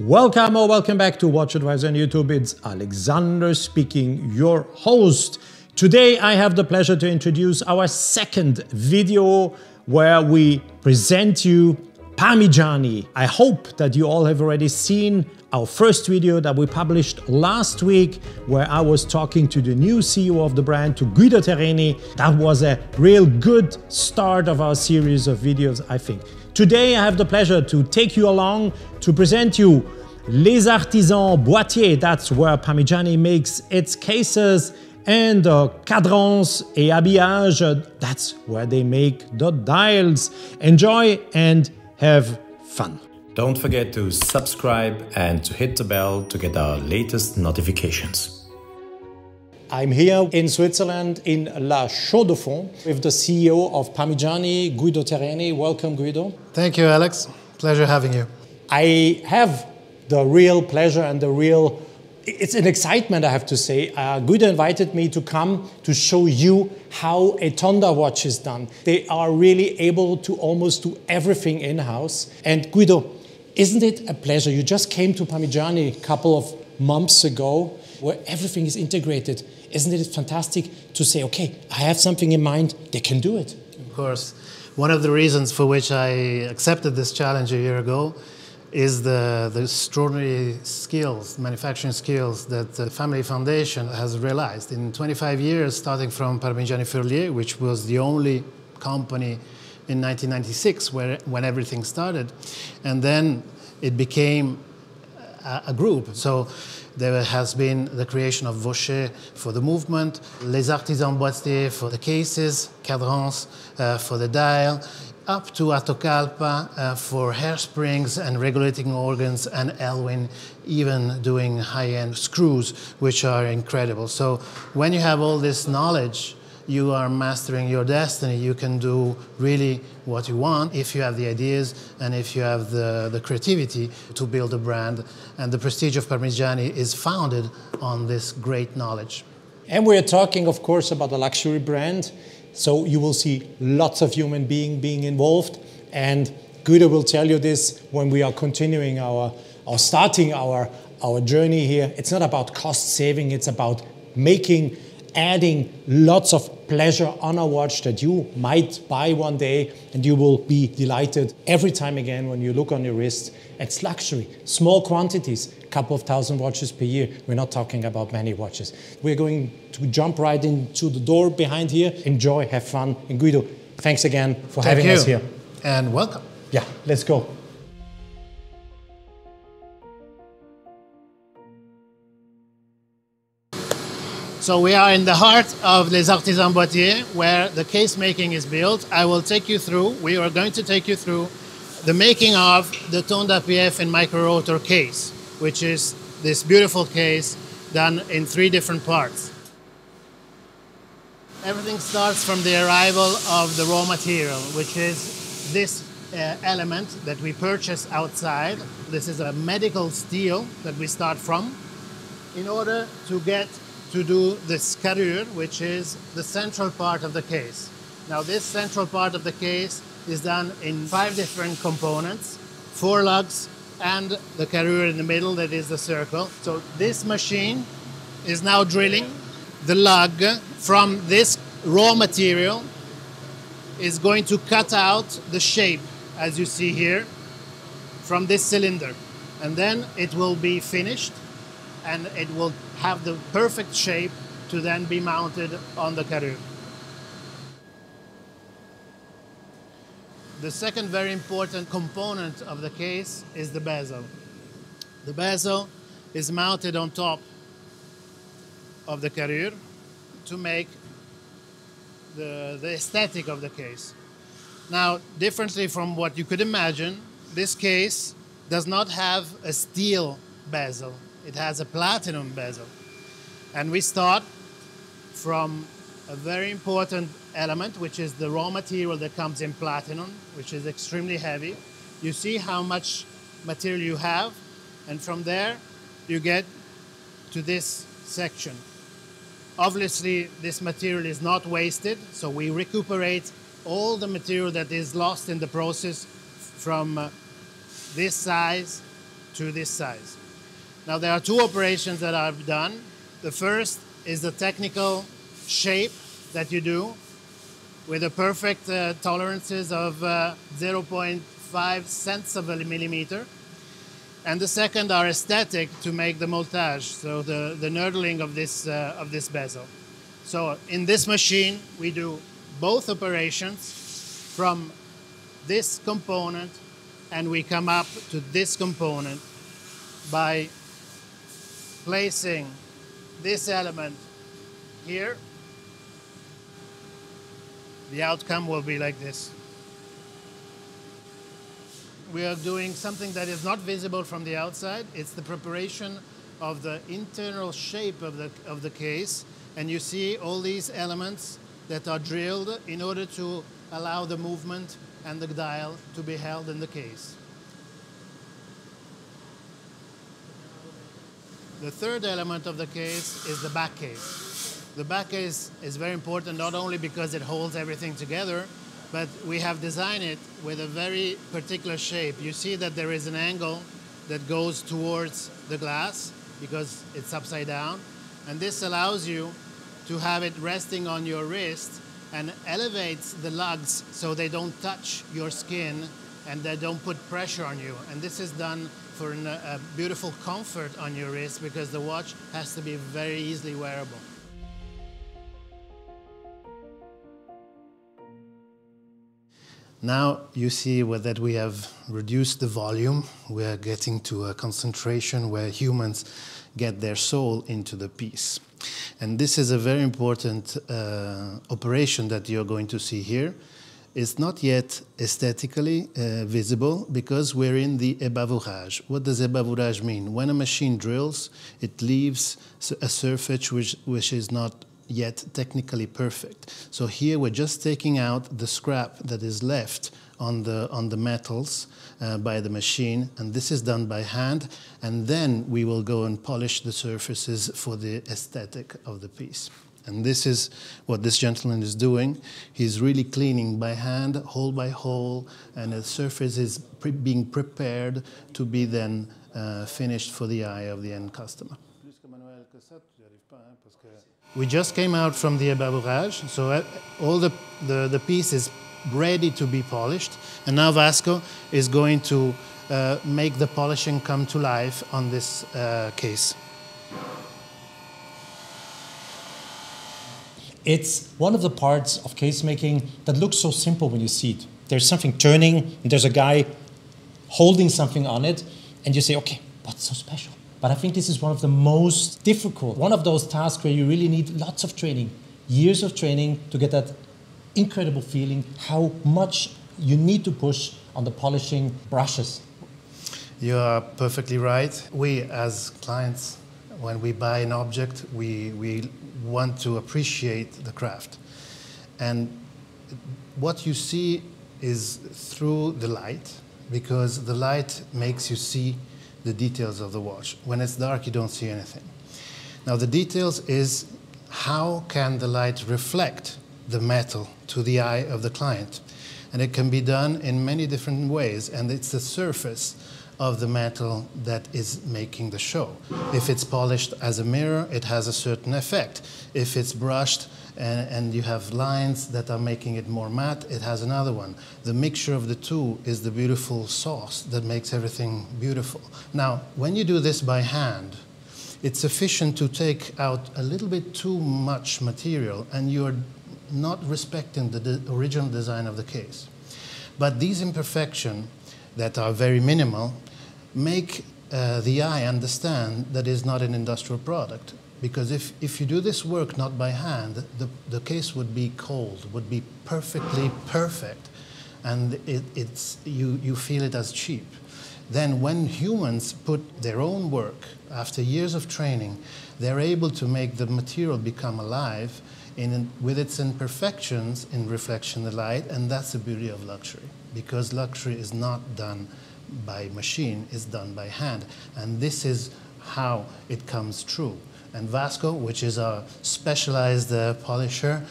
Welcome or welcome back to WatchAdvisor on YouTube. It's Alexander speaking, your host. Today I have the pleasure to introduce our second video where we present you Parmigiani. I hope that you all have already seen our first video that we published last week, where I was talking to the new CEO of the brand, to Guido Terreni. That was a real good start of our series of videos, I think. Today I have the pleasure to take you along to present you Les Artisans Boîtiers. That's where Parmigiani makes its cases, and Quadrance et Habillage. That's where they make the dials. Enjoy and have fun. Don't forget to subscribe and to hit the bell to get our latest notifications. I'm here in Switzerland in La Chaux-de-Fonds with the CEO of Parmigiani, Guido Terreni. Welcome, Guido. Thank you, Alex. Pleasure having you. I have the real pleasure and the real... It's an excitement, I have to say. Guido invited me to come to show you how a Tonda watch is done. They are really able to almost do everything in-house. And Guido, isn't it a pleasure? You just came to Parmigiani a couple of months ago, where everything is integrated. Isn't it fantastic to say, okay, I have something in mind, they can do it? Of course. One of the reasons for which I accepted this challenge a year ago is the extraordinary skills, manufacturing skills that the family foundation has realized. In 25 years, starting from Parmigiani Fleurier, which was the only company in 1996 when everything started, and then it became a group. So there has been the creation of Vaucher for the movement, Les Artisans Boîtiers for the cases, Quadrance for the dial, up to Atocalpa for hairsprings and regulating organs, and Elwin even doing high-end screws, which are incredible. So when you have all this knowledge, you are mastering your destiny. You can do really what you want if you have the ideas and if you have the creativity to build a brand. And the prestige of Parmigiani is founded on this great knowledge. And we're talking, of course, about a luxury brand. So you will see lots of human being involved, and Guido will tell you this when we are continuing starting our journey here. It's not about cost saving, it's about adding lots of pleasure on a watch that you might buy one day and you will be delighted every time again when you look on your wrist. It's luxury, small quantities, a couple of thousand watches per year. We're not talking about many watches. We're going to jump right into the door behind here. Enjoy, have fun. And Guido, thanks again for having us here. And welcome. Yeah, let's go. So we are in the heart of Les Artisans Boîtiers, where the case making is built. I will take you through, we are going to take you through the making of the Tonda PF and micro rotor case, which is this beautiful case done in three different parts. Everything starts from the arrival of the raw material, which is this element that we purchase outside. This is a medical steel that we start from in order to get to do the scarrure, which is the central part of the case. Now this central part of the case is done in 5 different components, 4 lugs and the carrure in the middle that is the circle. So this machine is now drilling the lug from this raw material, is going to cut out the shape, as you see here, from this cylinder. And then it will be finished and it will have the perfect shape to then be mounted on the carrure. The second very important component of the case is the bezel. The bezel is mounted on top of the carrure to make the aesthetic of the case. Now, differently from what you could imagine, this case does not have a steel bezel. It has a platinum bezel. And we start from a very important element, which is the raw material that comes in platinum, which is extremely heavy. You see how much material you have, and from there you get to this section. Obviously, this material is not wasted, so we recuperate all the material that is lost in the process from this size to this size. Now there are two operations that are done. The first is the technical shape that you do with the perfect tolerances of 0.5 tenths of a millimeter. And the second are aesthetic, to make the montage, so the knurling of this bezel. So in this machine, we do both operations from this component, and we come up to this component by placing this element here. The outcome will be like this. We are doing something that is not visible from the outside. It's the preparation of the internal shape of the case. And you see all these elements that are drilled in order to allow the movement and the dial to be held in the case. The third element of the case is the back case. The back case is very important, not only because it holds everything together, but we have designed it with a very particular shape. You see that there is an angle that goes towards the glass because it's upside down. And this allows you to have it resting on your wrist and elevates the lugs so they don't touch your skin and they don't put pressure on you. And this is done for a beautiful comfort on your wrist because the watch has to be very easily wearable. Now you see that we have reduced the volume. We are getting to a concentration where humans get their soul into the piece. And this is a very important operation that you're going to see here. It's not yet aesthetically visible because we're in the ébavurage. What does ébavurage mean? When a machine drills, it leaves a surface which is not yet technically perfect. So here we're just taking out the scrap that is left on the metals by the machine, and this is done by hand, and then we will go and polish the surfaces for the aesthetic of the piece. And this is what this gentleman is doing. He's really cleaning by hand, hole by hole, and the surface is being prepared to be then finished for the eye of the end customer. We just came out from the ébavurage, so all the piece is ready to be polished, and now Vasco is going to make the polishing come to life on this case. It's one of the parts of case making that looks so simple when you see it. There's something turning, and there's a guy holding something on it, and you say, okay, what's so special? But I think this is one of the most difficult, one of those tasks where you really need lots of training, years of training to get that incredible feeling, how much you need to push on the polishing brushes. You are perfectly right. We as clients, when we buy an object, we want to appreciate the craft. And what you see is through the light, because the light makes you see the details of the watch. When it's dark, you don't see anything. Now the details is how can the light reflect the metal to the eye of the client. And it can be done in many different ways, and it's the surface of the metal that is making the show. If it's polished as a mirror, it has a certain effect. If it's brushed and you have lines that are making it more matte, it has another one. The mixture of the two is the beautiful sauce that makes everything beautiful. Now, when you do this by hand, it's sufficient to take out a little bit too much material, and you're not respecting the original design of the case. But these imperfections that are very minimal make the eye understand that it's not an industrial product. Because if you do this work not by hand, the case would be cold, would be perfectly perfect, and you feel it as cheap. Then when humans put their own work, after years of training, they're able to make the material become alive with its imperfections in reflection of the light, and that's the beauty of luxury. Because luxury is not done by machine, it's done by hand. And this is how it comes true. And Vasco, which is a specialized polisher,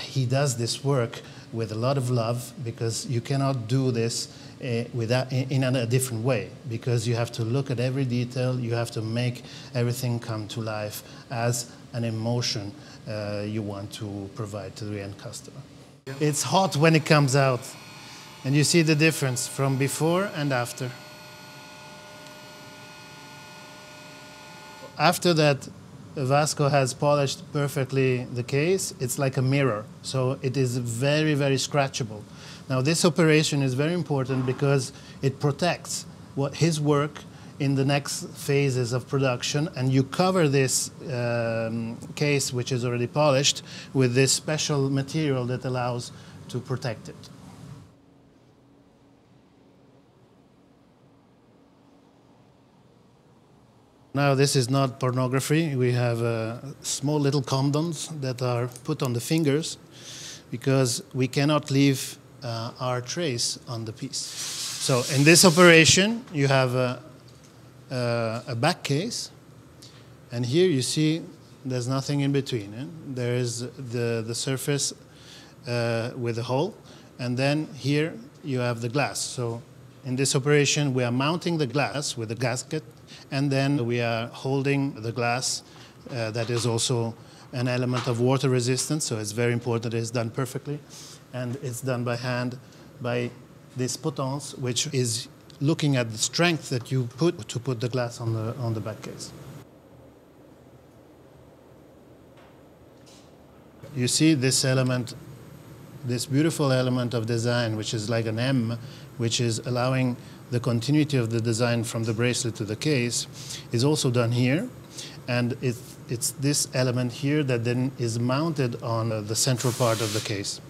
he does this work with a lot of love, because you cannot do this in a different way, because you have to look at every detail, you have to make everything come to life as an emotion you want to provide to the end customer. Yeah. It's hot when it comes out, and you see the difference from before and after. After that, Vasco has polished perfectly the case. It's like a mirror, so it is very, very scratchable. Now, this operation is very important because it protects his work in the next phases of production, and you cover this case, which is already polished, with this special material that allows to protect it. Now, this is not pornography. We have small little condoms that are put on the fingers because we cannot leave our trace on the piece. So in this operation, you have a back case, and here you see there's nothing in between. Eh? There is the surface with a hole, and then here you have the glass. So in this operation, we are mounting the glass with a gasket, and then we are holding the glass that is also an element of water resistance, so it's very important it's done perfectly. And it's done by hand, by this potence, which is looking at the strength that you put to put the glass on the back case. You see this element, this beautiful element of design, which is like an M, which is allowing the continuity of the design from the bracelet to the case, is also done here. And it's this element here that then is mounted on the central part of the case.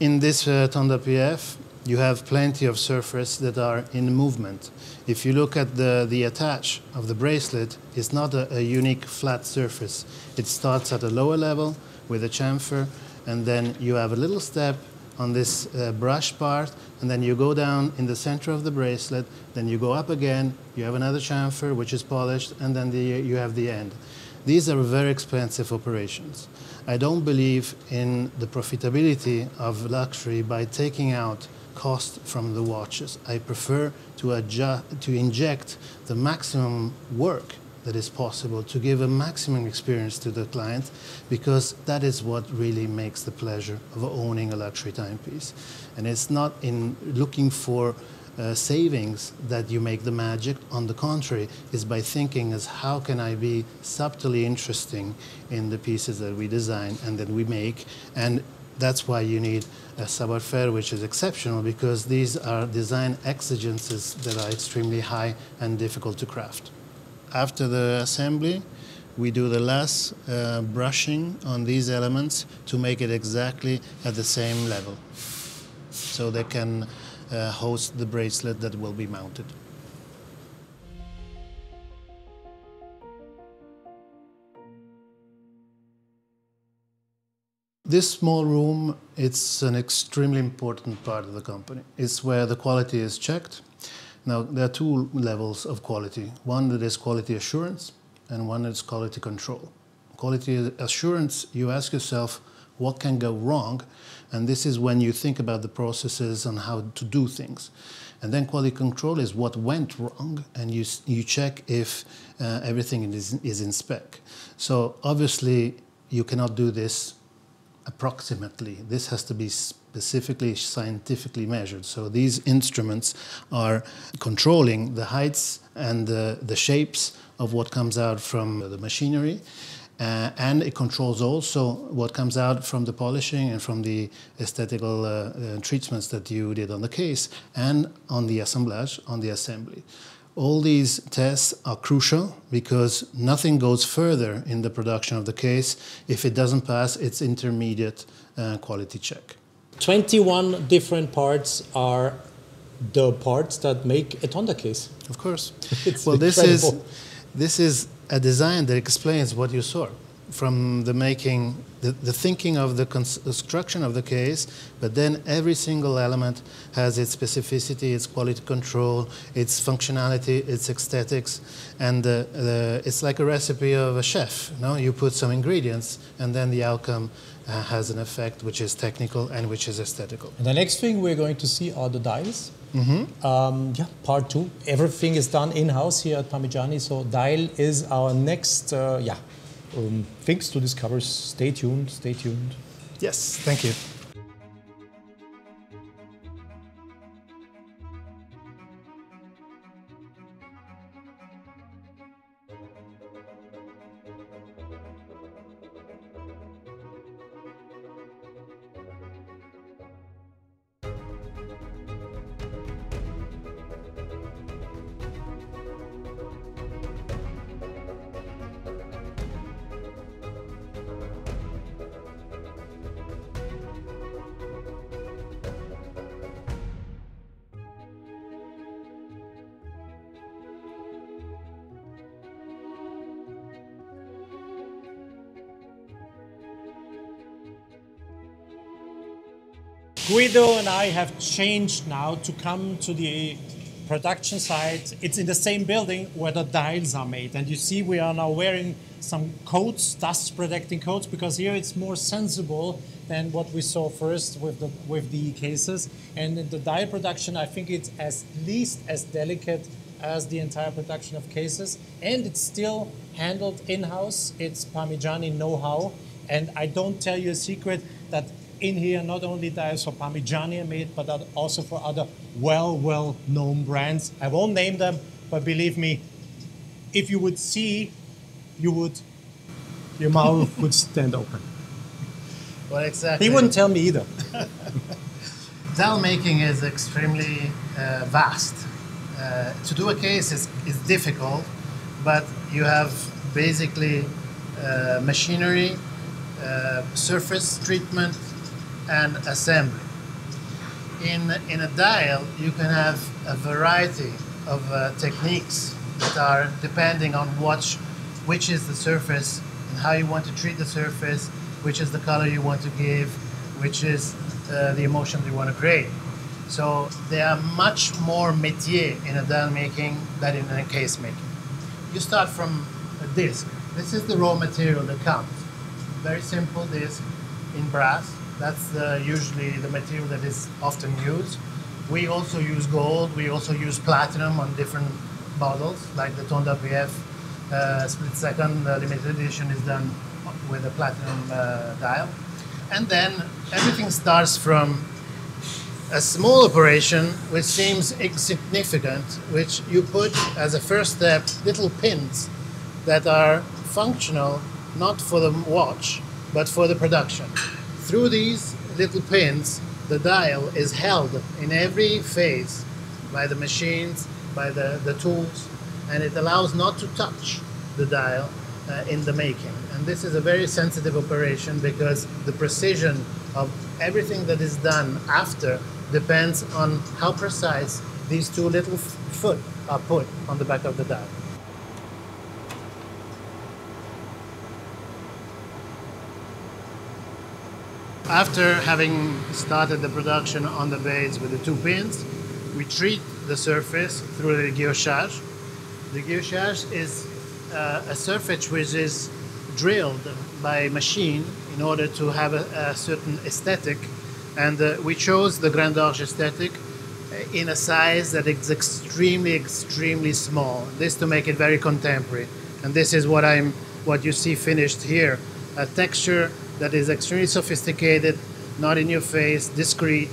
In this Tonda PF, you have plenty of surfaces that are in movement. If you look at the attach of the bracelet, it's not a unique flat surface. It starts at a lower level with a chamfer, and then you have a little step on this brush part, and then you go down in the center of the bracelet, then you go up again, you have another chamfer which is polished, and then you have the end. These are very expensive operations. I don't believe in the profitability of luxury by taking out cost from the watches. I prefer to inject the maximum work that is possible to give a maximum experience to the client, because that is what really makes the pleasure of owning a luxury timepiece. And it's not in looking for savings that you make the magic. On the contrary, is by thinking as how can I be subtly interesting in the pieces that we design and that we make. And that's why you need a savoir-faire which is exceptional, because these are design exigences that are extremely high and difficult to craft. After the assembly, we do the last brushing on these elements to make it exactly at the same level, so they can host the bracelet that will be mounted. This small room, it's an extremely important part of the company. It's where the quality is checked. Now, there are two levels of quality. One that is quality assurance, and one that is quality control. Quality assurance, you ask yourself, what can go wrong? And this is when you think about the processes and how to do things. And then quality control is what went wrong, and you check if everything is in spec. So obviously you cannot do this approximately. This has to be specifically scientifically measured. So these instruments are controlling the heights and the shapes of what comes out from the machinery. And it controls also what comes out from the polishing and from the aesthetical treatments that you did on the case and on the assemblage, on the assembly. All these tests are crucial because nothing goes further in the production of the case if it doesn't pass its intermediate quality check. 21 different parts are the parts that make a Tonda case. Of course. It's well, incredible. This is a design that explains what you saw. from the making, the thinking of the construction of the case, but then every single element has its specificity, its quality control, its functionality, its aesthetics, and it's like a recipe of a chef. No? You put some ingredients, and then the outcome has an effect which is technical and which is aesthetical. And the next thing we're going to see are the dies. Mm-hmm. Part two. Everything is done in-house here at Parmigiani, so dial is our next things to discover. Stay tuned, stay tuned. Yes, thank you. Guido and I have changed now to come to the production site. It's in the same building where the dials are made. And you see we are now wearing some coats, dust protecting coats, because here it's more sensible than what we saw first with the cases. And in the dial production, I think it's at least as delicate as the entire production of cases. And it's still handled in-house. It's Parmigiani know-how. And I don't tell you a secret that in here, not only dies for Parmigiani are made, but also for other well-known brands. I won't name them, but believe me, if you would see, you would, your mouth would stand open. Well, exactly. He wouldn't tell me either. Dial making is extremely vast. To do a case is difficult, but you have basically machinery, surface treatment, and assembly. In a dial, you can have a variety of techniques that are depending on which is the surface and how you want to treat the surface, which is the color you want to give, which is the emotion you want to create. So there are much more métier in a dial making than in a case making. You start from a disc. This is the raw material that comes. Very simple disc in brass. That's usually the material that is often used. We also use gold, we also use platinum on different bottles, like the Tonda PF split second limited edition is done with a platinum dial. And then everything starts from a small operation which seems insignificant, which you put as a first step little pins that are functional, not for the watch, but for the production. Through these little pins, the dial is held in every phase by the machines, by the tools, and it allows not to touch the dial in the making. And this is a very sensitive operation because the precision of everything that is done after depends on how precise these two little foot are put on the back of the dial. After having started the production on the base with the two pins, we treat the surface through the guillochage. The guillochage is a surface which is drilled by machine in order to have a certain aesthetic, and we chose the grand d'orge aesthetic in a size that is extremely small. This to make it very contemporary, and this is what you see finished here, a texture that is extremely sophisticated, not in your face, discreet,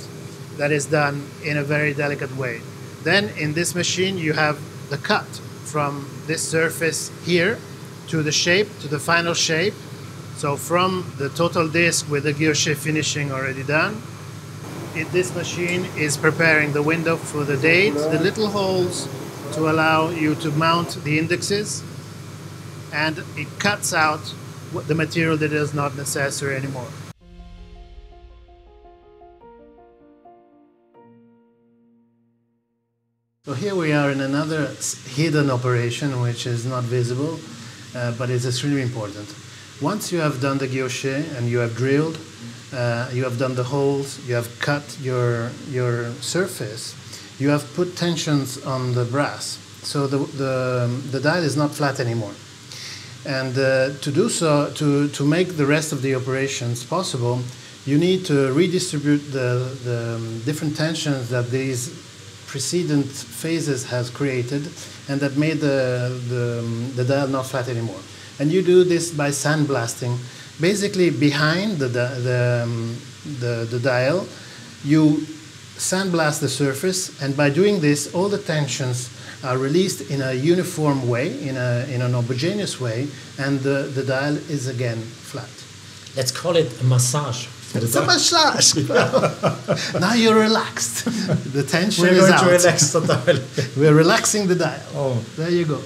that is done in a very delicate way. Then in this machine you have the cut from this surface here to the shape, to the final shape. So from the total disc with the guilloche finishing already done, this machine is preparing the window for the date, the little holes to allow you to mount the indexes, and it cuts out the material that is not necessary anymore. So here we are in another hidden operation which is not visible, but it's extremely important. Once you have done the guilloche and you have drilled, you have done the holes, you have cut your surface, you have put tensions on the brass. So the dial is not flat anymore. And to do so, to make the rest of the operations possible, you need to redistribute the different tensions that these precedent phases has created and that made the dial not flat anymore. And you do this by sandblasting. Basically, behind the dial, you sandblast the surface, and by doing this, all the tensions are released in a uniform way, in an homogeneous way, and the dial is again flat. Let's call it a massage. It's a massage. Now you're relaxed. The tension is out. We're going to relax the dial. We're relaxing the dial. Oh, there you go.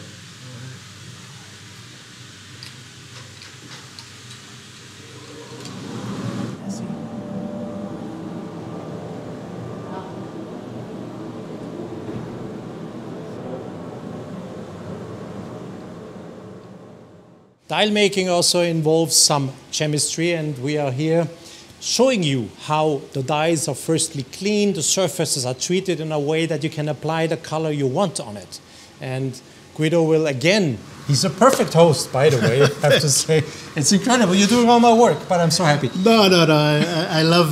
Dial making also involves some chemistry, and we are here showing you how the dials are firstly cleaned, the surfaces are treated in a way that you can apply the color you want on it. And Guido will again, he's a perfect host, by the way, I have to say. It's incredible, you're doing all my work, but I'm so happy. No, I love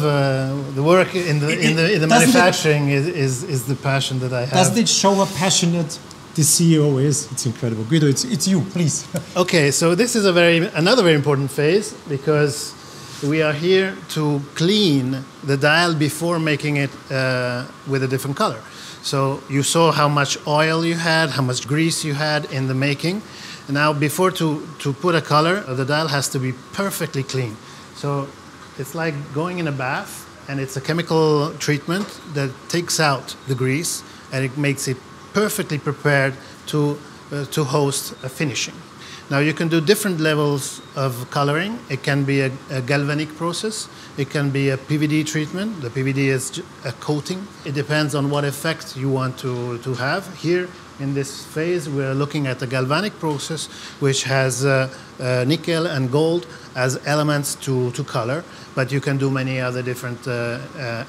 the work in the manufacturing is the passion that I have. Doesn't it show a passionate the CEO is, it's incredible. Guido, it's you, please. Okay, so this is another very important phase, because we are here to clean the dial before making it with a different color. So you saw how much oil you had, how much grease you had in the making. Now, before to put a color, the dial has to be perfectly clean. So it's like going in a bath, and it's a chemical treatment that takes out the grease, and it makes it perfectly prepared to host a finishing. Now you can do different levels of coloring. It can be a galvanic process. It can be a PVD treatment. The PVD is a coating. It depends on what effect you want to have. Here in this phase we're looking at the galvanic process, which has nickel and gold as elements to color, but you can do many other different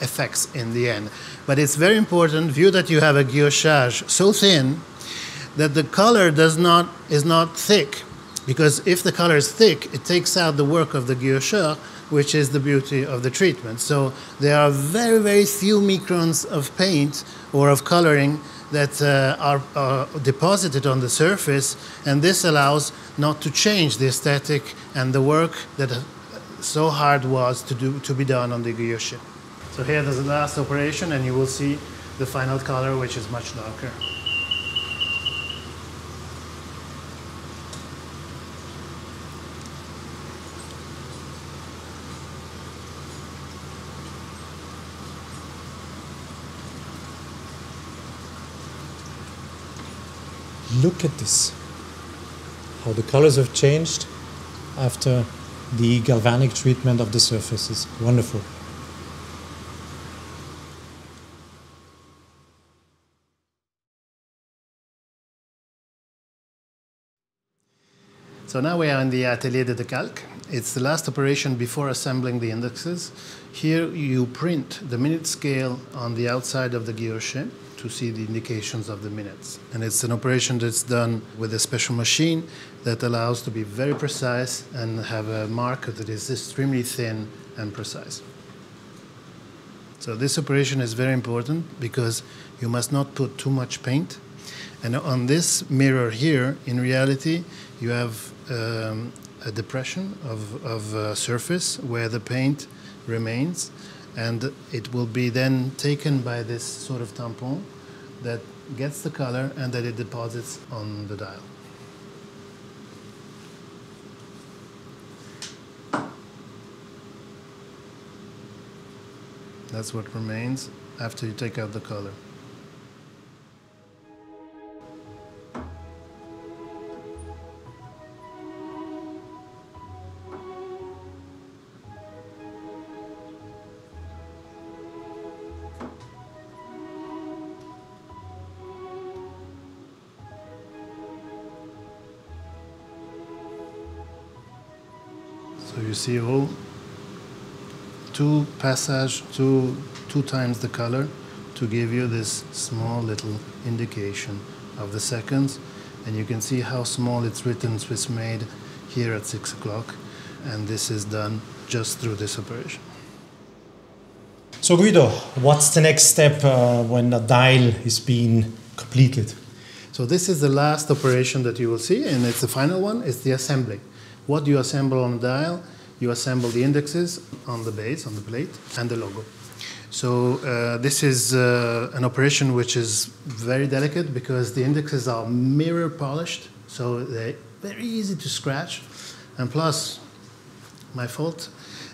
effects in the end. But it's very important, view that you have a guillochage so thin that the color is not thick, because if the color is thick, it takes out the work of the guillocheur, which is the beauty of the treatment. So there are very, very few microns of paint or of coloring that are deposited on the surface, and this allows not to change the aesthetic and the work that so hard was to be done on the guilloche. So here there's the last operation, and you will see the final color, which is much darker. Look at this, how the colors have changed after the galvanic treatment of the surfaces. Wonderful. So now we are in the Atelier de Decalque. It's the last operation before assembling the indexes. Here you print the minute scale on the outside of the guilloche to see the indications of the minutes. And it's an operation that's done with a special machine that allows to be very precise and have a marker that is extremely thin and precise. So this operation is very important because you must not put too much paint. And on this mirror here, in reality, you have a depression of a surface where the paint remains, and it will be then taken by this sort of tampon that gets the color and that it deposits on the dial. That's what remains after you take out the color. So you see all two times the color to give you this small little indication of the seconds. And you can see how small it's written Swiss made here at 6 o'clock. And this is done just through this operation. So Guido, what's the next step when a dial is being completed? So this is the last operation that you will see, and it's the final one, it's the assembling. What do you assemble on a dial? You assemble the indexes on the base, on the plate, and the logo. So this is an operation which is very delicate because the indexes are mirror polished, so they're very easy to scratch. And plus, my fault,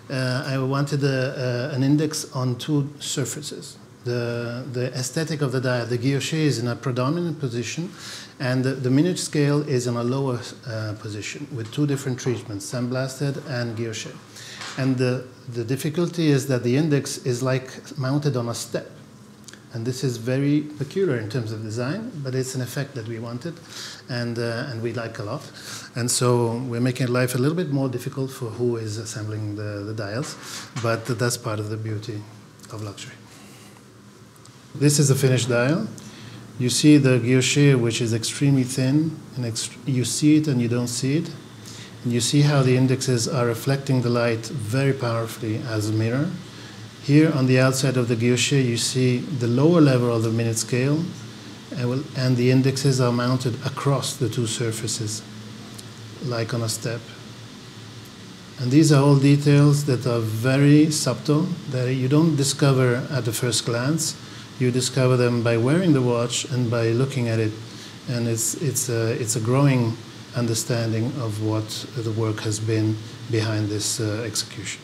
I wanted an index on two surfaces. The aesthetic of the dial, the guilloche, is in a predominant position, and the minute scale is in a lower position with two different treatments, sandblasted and guilloche. And the difficulty is that the index is like mounted on a step. And this is very peculiar in terms of design, but it's an effect that we wanted and we like a lot. And so we're making life a little bit more difficult for who is assembling the dials, but that's part of the beauty of luxury. This is the finished dial. You see the guilloche, which is extremely thin, and you see it and you don't see it. And you see how the indexes are reflecting the light very powerfully as a mirror. Here on the outside of the guilloche, you see the lower level of the minute scale, and the indexes are mounted across the two surfaces, like on a step. And these are all details that are very subtle, that you don't discover at the first glance. You discover them by wearing the watch and by looking at it. And it's a growing understanding of what the work has been behind this execution.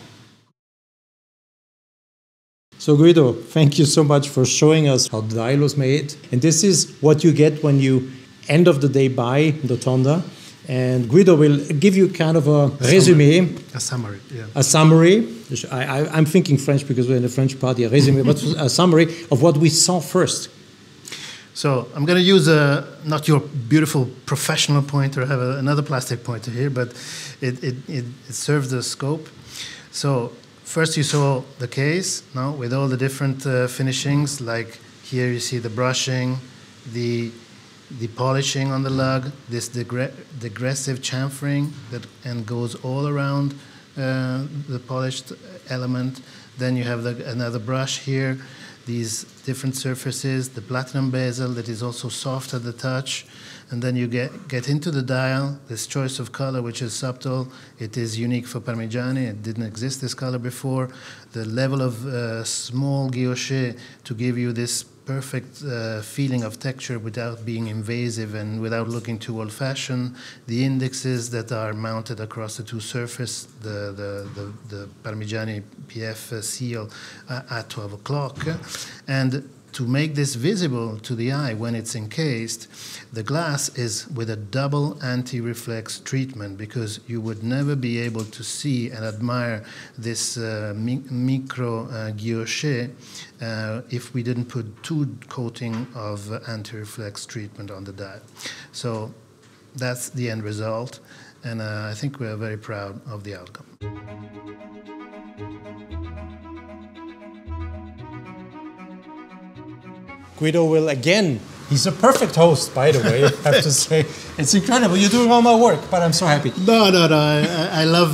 So Guido, thank you so much for showing us how the dial was made. And this is what you get when you, end of the day, buy the Tonda. And Guido will give you kind of a resume. A summary, yeah. A summary. I'm thinking French because we're in a French party. A resume, but a summary of what we saw first. So I'm going to use not your beautiful professional pointer. I have another plastic pointer here, but it serves the scope. So first you saw the case, no, with all the different finishings. Like here you see the brushing, the polishing on the lug, this degressive chamfering that goes all around the polished element. Then you have another brush here, these different surfaces, the platinum bezel that is also soft at the touch. And then you get into the dial, this choice of color, which is subtle. It is unique for Parmigiani. It didn't exist, this color, before. The level of small guilloche to give you this perfect feeling of texture without being invasive and without looking too old-fashioned. The indexes that are mounted across the two surfaces, the Parmigiani PF seal at 12 o'clock. And to make this visible to the eye when it's encased, the glass is with a double anti-reflex treatment, because you would never be able to see and admire this micro guilloche if we didn't put two coating of anti-reflex treatment on the dial. So that's the end result, and I think we are very proud of the outcome. Guido will again, he's a perfect host, by the way, I have to say. It's incredible, you're doing all my work, but I'm so happy. No, I love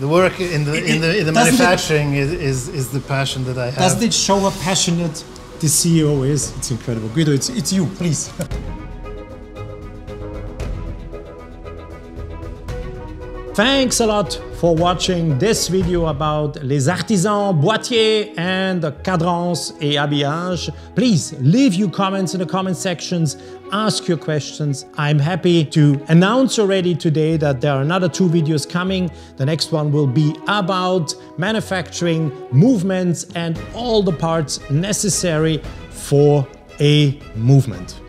the work in the manufacturing is the passion that I have. Doesn't it show how passionate the CEO is? It's incredible. Guido, it's you, please. Thanks a lot for watching this video about Les Artisans Boîtiers and Quadrance et Habillage. Please leave your comments in the comment sections, ask your questions. I'm happy to announce already today that there are another two videos coming. The next one will be about manufacturing, movements, and all the parts necessary for a movement.